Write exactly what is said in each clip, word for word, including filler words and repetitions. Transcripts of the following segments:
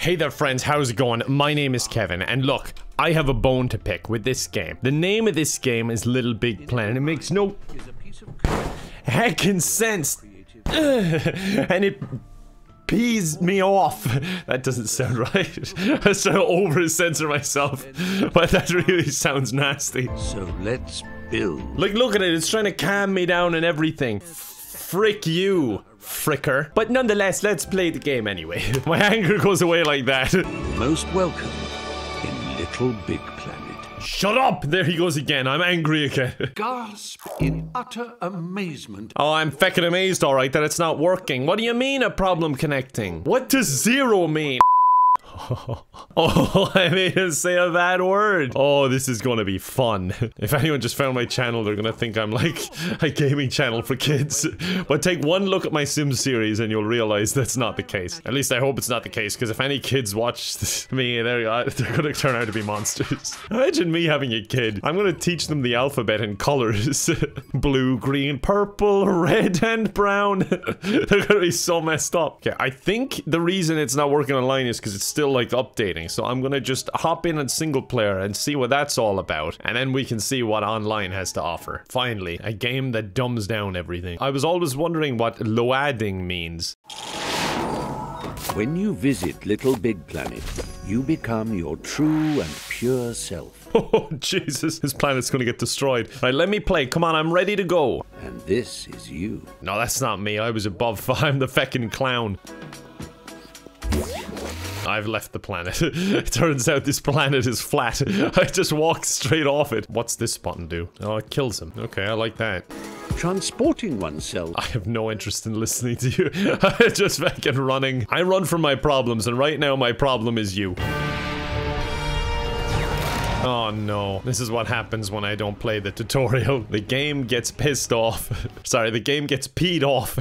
Hey there friends, how's it going? My name is Kevin, and look, I have a bone to pick with this game. The name of this game is Little Big Planet. It makes no heckin' sense, and it pees me off. That doesn't sound right. I sort of over-censor myself, but that really sounds nasty. So let's build. Like, look at it, it's trying to calm me down and everything. Frick you, fricker. But nonetheless, let's play the game anyway. My anger goes away like that. Most welcome in Little Big Planet. Shut up! There he goes again. I'm angry again. Gasp in utter amazement. Oh, I'm feckin' amazed, alright, that it's not working. What do you mean a problem connecting? What does zero mean? Oh, I made him say a bad word. Oh, this is gonna be fun. If anyone just found my channel, they're gonna think I'm like a gaming channel for kids. But take one look at my Sims series and you'll realize that's not the case. At least I hope it's not the case, because if any kids watch this, me, they're, they're gonna turn out to be monsters. Imagine me having a kid. I'm gonna teach them the alphabet in colors. Blue, green, purple, red, and brown. They're gonna be so messed up. Okay, I think the reason it's not working online is because it's still like updating, so I'm gonna just hop in on single player and see what that's all about, and then we can see what online has to offer. Finally, a game that dumbs down everything. I was always wondering what loading means. When you visit Little Big Planet, you become your true and pure self. Oh, Jesus, this planet's gonna get destroyed. All right, let me play. Come on, I'm ready to go. And this is you. No, that's not me. I was above five. I'm the feckin' clown. I've left the planet. It turns out this planet is flat. I just walked straight off it. What's this button do? Oh, it kills him. Okay, I like that. Transporting oneself. I have no interest in listening to you. I'm just fucking running. I run from my problems, and right now my problem is you. Oh no, this is what happens when I don't play the tutorial. The game gets pissed off. Sorry, the game gets peed off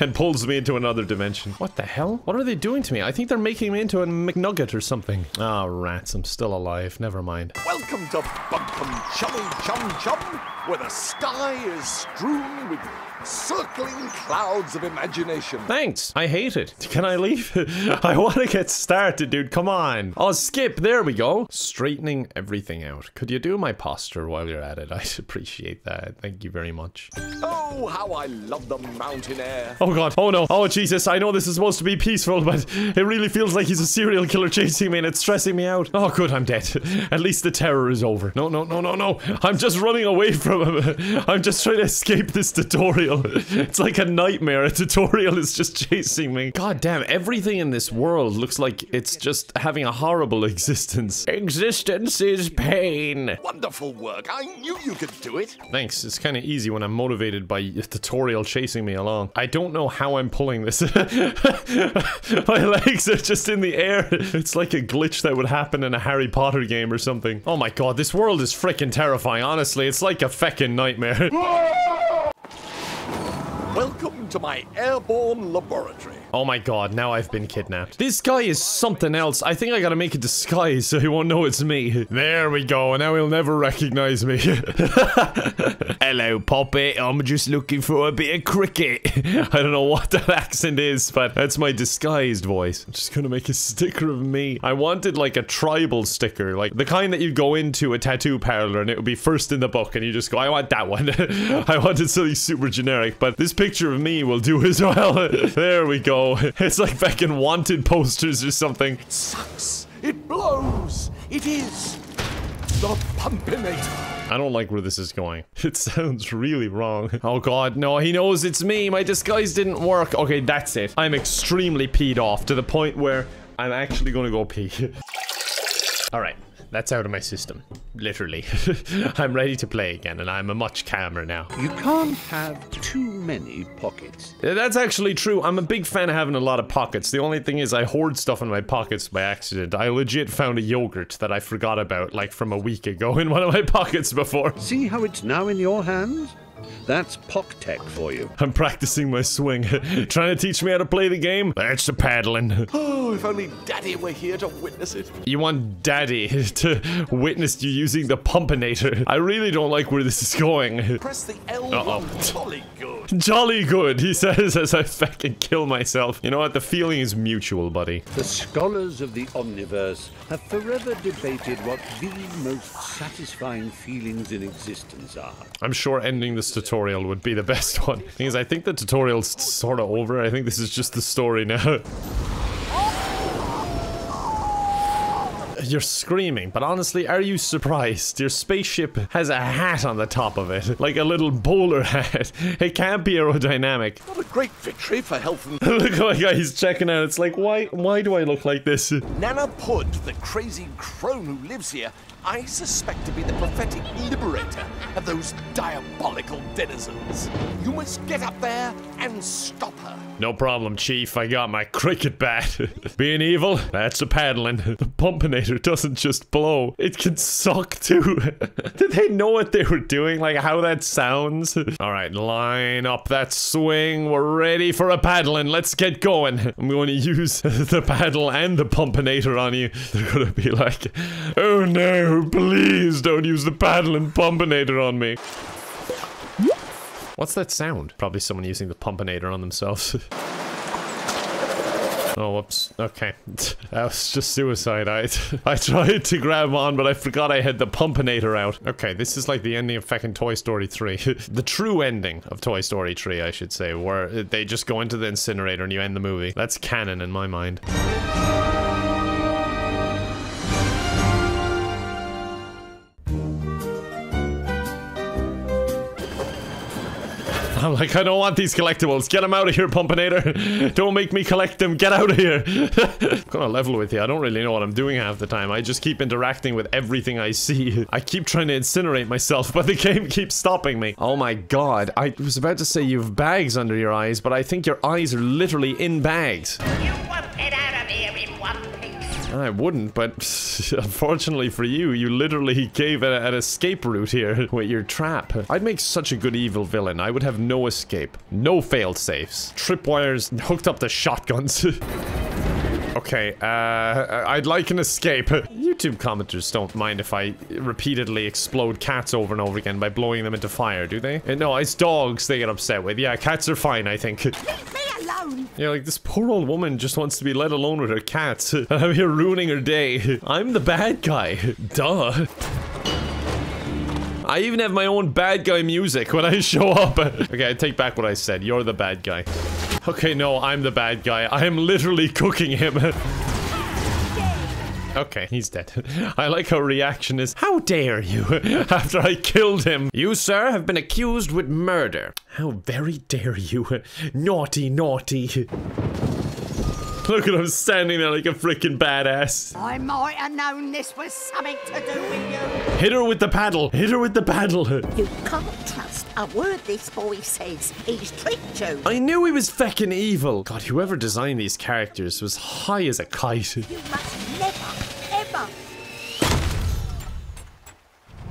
and pulls me into another dimension. What the hell? What are they doing to me? I think they're making me into a McNugget or something. Ah, rats, I'm still alive. Never mind. Welcome to Bumpum Chum Chum Chum, where the sky is strewn with circling clouds of imagination. Thanks. I hate it. Can I leave? I want to get started, dude. Come on. Oh, skip. There we go. Straightening everything out. Could you do my posture while you're at it? I'd appreciate that. Thank you very much. Oh, how I love the mountain air. Oh, God. Oh, no. Oh, Jesus. I know this is supposed to be peaceful, but it really feels like he's a serial killer chasing me, and it's stressing me out. Oh, good. I'm dead. At least the terror is over. No, no, no, no, no. I'm just running away from him. I'm just trying to escape this tutorial. It's like a nightmare. A tutorial is just chasing me. God damn, everything in this world looks like it's just having a horrible existence. Existence is pain. Wonderful work. I knew you could do it. Thanks. It's kind of easy when I'm motivated by a tutorial chasing me along. I don't know how I'm pulling this. My legs are just in the air. It's like a glitch that would happen in a Harry Potter game or something. Oh my God, this world is freaking terrifying. Honestly, it's like a feckin' nightmare. Welcome to my airborne laboratory. Oh my God, now I've been kidnapped. This guy is something else. I think I gotta make a disguise so he won't know it's me. There we go, and now he'll never recognize me. Hello, Poppy. I'm just looking for a bit of cricket. I don't know what that accent is, but that's my disguised voice. I'm just gonna make a sticker of me. I wanted like a tribal sticker, like the kind that you go into a tattoo parlor and it would be first in the book and you just go, I want that one. I wanted something super generic, but this picture of me will do as well. There we go. It's like fucking wanted posters or something. It sucks. It blows. It is the Pumpinator. I don't like where this is going. It sounds really wrong. Oh God, no, he knows it's me. My disguise didn't work. Okay, that's it. I'm extremely peed off to the point where I'm actually gonna go pee. All right. That's out of my system. Literally. I'm ready to play again, and I'm a much calmer now. You can't have too many pockets. That's actually true. I'm a big fan of having a lot of pockets. The only thing is I hoard stuff in my pockets by accident. I legit found a yogurt that I forgot about, like, from a week ago in one of my pockets before. See how it's now in your hands? That's PocTech for you. I'm practicing my swing. Trying to teach me how to play the game? That's the paddling. Oh, if only Daddy were here to witness it. You want Daddy to witness you using the Pumpinator? I really don't like where this is going. Press the L one. Uh-oh. Jolly good. Jolly good, he says as I fucking kill myself. You know what? The feeling is mutual, buddy. The scholars of the Omniverse have forever debated what the most satisfying feelings in existence are. I'm sure ending this tutorial would be the best one. Thing is, I think the tutorial's sort of over. I think this is just the story now. You're screaming, but honestly, are you surprised? Your spaceship has a hat on the top of it, like a little bowler hat. It can't be aerodynamic. What a great victory for health and- Look at my guy, he's checking out. It's like, why, why do I look like this? Nana Pud, the crazy crone who lives here, I suspect to be the prophetic liberator of those diabolical denizens. You must get up there and stop her. No problem, Chief. I got my cricket bat. Being evil, that's a paddling. The Pumpinator doesn't just blow. It can suck, too. Did they know what they were doing? Like, how that sounds? All right, line up that swing. We're ready for a paddling. Let's get going. I'm going to use the paddle and the Pumpinator on you. They're going to be like, oh, no. Please don't use the paddle and Pumpinator on me. What's that sound? Probably someone using the Pumpinator on themselves. Oh, whoops. Okay. That was just suicide. I, I tried to grab on, but I forgot I had the Pumpinator out. Okay, this is like the ending of fucking Toy Story three. The true ending of Toy Story three, I should say, where they just go into the incinerator and you end the movie. That's canon in my mind. I'm like, I don't want these collectibles. Get them out of here, Pumpinator. Don't make me collect them. Get out of here. I'm gonna level with you. I don't really know what I'm doing half the time. I just keep interacting with everything I see. I keep trying to incinerate myself, but the game keeps stopping me. Oh my god. I was about to say you have bags under your eyes, but I think your eyes are literally in bags. You want it out of here in one piece. I wouldn't, but unfortunately for you, you literally gave a, an escape route here with your trap. I'd make such a good evil villain. I would have no escape, no fail safes, tripwires hooked up to shotguns. Okay, uh, I'd like an escape. YouTube commenters don't mind if I repeatedly explode cats over and over again by blowing them into fire, do they? And no, it's dogs they get upset with. Yeah, cats are fine, I think. Yeah, like this poor old woman just wants to be let alone with her cats. And I'm here ruining her day. I'm the bad guy. Duh. I even have my own bad guy music when I show up. Okay, I take back what I said. You're the bad guy. Okay, no, I'm the bad guy. I am literally cooking him. Okay, he's dead. I like her reaction is, how dare you, after I killed him. You, sir, have been accused with murder. How very dare you. Naughty, naughty. Look at him standing there like a freaking badass. I might have known this was something to do with you. Hit her with the paddle. Hit her with the paddle. You can't trust a word this boy says. He's tricked you. I knew he was feckin' evil. God, whoever designed these characters was high as a kite. You must never, ever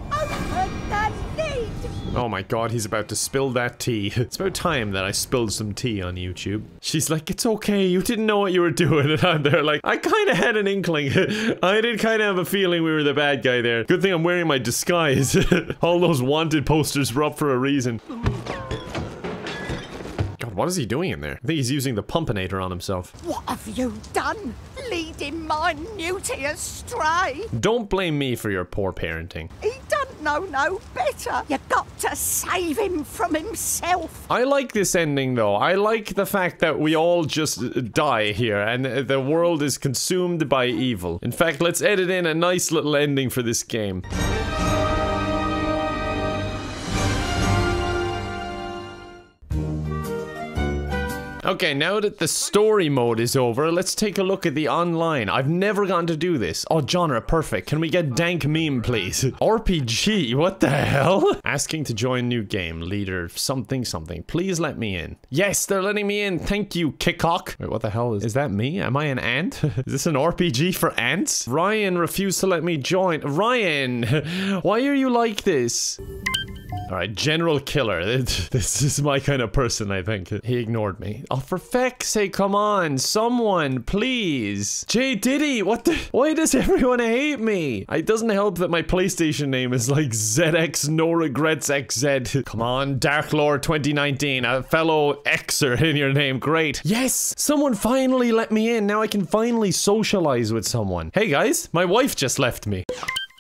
open that lid. Oh my god, he's about to spill that tea. It's about time that I spilled some tea on YouTube. She's like, it's okay, you didn't know what you were doing. And I'm there like, I kind of had an inkling. I did kind of have a feeling we were the bad guy there. Good thing I'm wearing my disguise. All those wanted posters were up for a reason. God, what is he doing in there? I think he's using the Pumpinator on himself. What have you done? Leading my newtie astray. Don't blame me for your poor parenting. He doesn't know no better. You got to save him from himself. I like this ending though. I like the fact that we all just die here and the world is consumed by evil. In fact, let's edit in a nice little ending for this game. Okay, now that the story mode is over, let's take a look at the online. I've never gotten to do this. Oh, genre, perfect. Can we get dank meme, please? R P G, what the hell? Asking to join new game, leader, something, something. Please let me in. Yes, they're letting me in. Thank you, Kickock. Wait, what the hell is, is that me? Am I an ant? Is this an R P G for ants? Ryan refused to let me join. Ryan, why are you like this? Alright, general killer. It, this is my kind of person, I think. He ignored me. Oh, for feck's sake, come on. Someone, please. J. Diddy, what the? Why does everyone hate me? It doesn't help that my PlayStation name is like Z X No Regrets X Z. Come on, Dark Lord twenty nineteen. A fellow Xer in your name. Great. Yes! Someone finally let me in. Now I can finally socialize with someone. Hey guys, my wife just left me.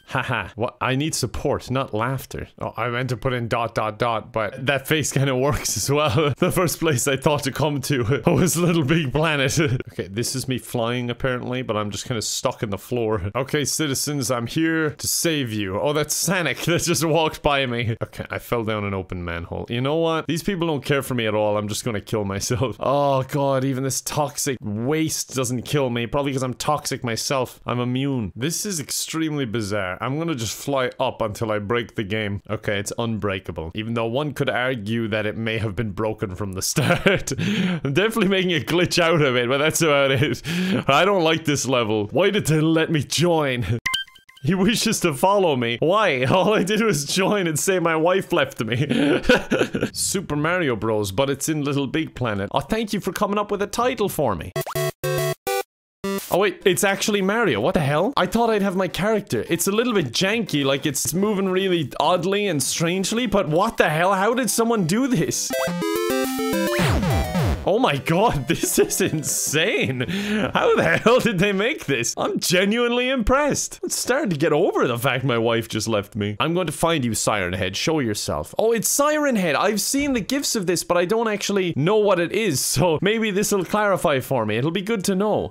Haha, what? I need support, not laughter. Oh, I meant to put in dot dot dot, but that face kind of works as well. The first place I thought to come to was Little Big Planet. Okay, this is me flying apparently, but I'm just kind of stuck in the floor. Okay, citizens, I'm here to save you. Oh, that's Sanic that just walked by me. Okay, I fell down an open manhole. You know what? These people don't care for me at all. I'm just gonna kill myself. Oh god, even this toxic waste doesn't kill me. Probably because I'm toxic myself. I'm immune. This is extremely bizarre. I'm gonna just fly up until I break the game. Okay, it's unbreakable. Even though one could argue that it may have been broken from the start. I'm definitely making a glitch out of it, but that's about it. I don't like this level. Why did they let me join? He wishes to follow me. Why? All I did was join and say my wife left me. Super Mario Bros, but it's in Little Big Planet. Oh, thank you for coming up with a title for me. Oh wait, it's actually Mario. What the hell? I thought I'd have my character. It's a little bit janky, like it's moving really oddly and strangely, but what the hell? How did someone do this? Oh my god, this is insane. How the hell did they make this? I'm genuinely impressed. I'm starting to get over the fact my wife just left me. I'm going to find you, Siren Head. Show yourself. Oh, it's Siren Head. I've seen the gifs of this, but I don't actually know what it is, so maybe this will clarify for me. It'll be good to know.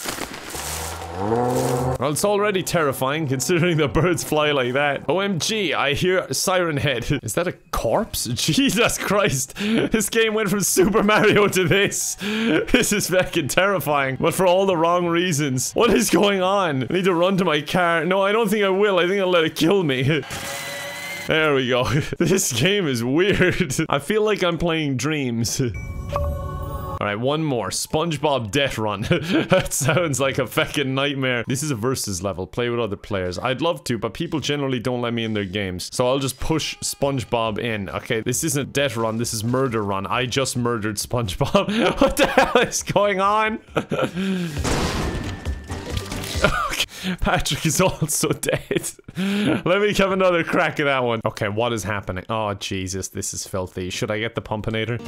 Well, it's already terrifying considering the birds fly like that. O M G, I hear Siren Head. Is that a corpse? Jesus Christ. This game went from Super Mario to this. This is fucking terrifying, but for all the wrong reasons. What is going on? I need to run to my car. No, I don't think I will. I think I'll let it kill me. There we go. This game is weird. I feel like I'm playing Dreams. Alright, one more. SpongeBob Death Run. That sounds like a feckin' nightmare. This is a versus level. Play with other players. I'd love to, but people generally don't let me in their games. So I'll just push SpongeBob in. Okay, this isn't Death Run. This is Murder Run. I just murdered SpongeBob. What the hell is going on? Patrick is also dead. Let me have another crack at that one. Okay, what is happening? Oh, Jesus. This is filthy. Should I get the Pumpinator?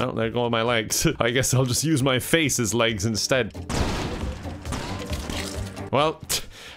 Oh, there go my legs. I guess I'll just use my face as legs instead. Well,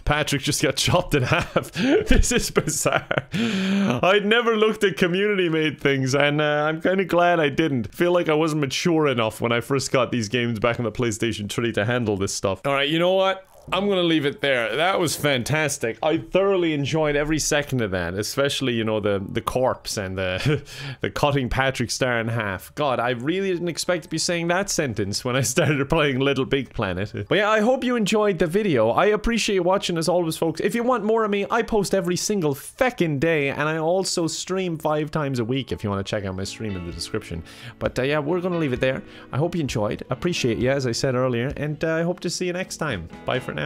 Patrick just got chopped in half. This is bizarre. I'd never looked at community-made things, and uh, I'm kind of glad I didn't. I feel like I wasn't mature enough when I first got these games back on the PlayStation three to handle this stuff. Alright, you know what? I'm gonna leave it there. That was fantastic. I thoroughly enjoyed every second of that, especially, you know, the the corpse and the the cutting Patrick Star in half. God, I really didn't expect to be saying that sentence when I started playing Little Big Planet. But yeah, I hope you enjoyed the video. I appreciate you watching as always, folks. If you want more of me, I post every single feckin' day, and I also stream five times a week if you want to check out my stream in the description. But uh, yeah, we're gonna leave it there. I hope you enjoyed. Appreciate you, as I said earlier, and uh, I hope to see you next time. Bye for now.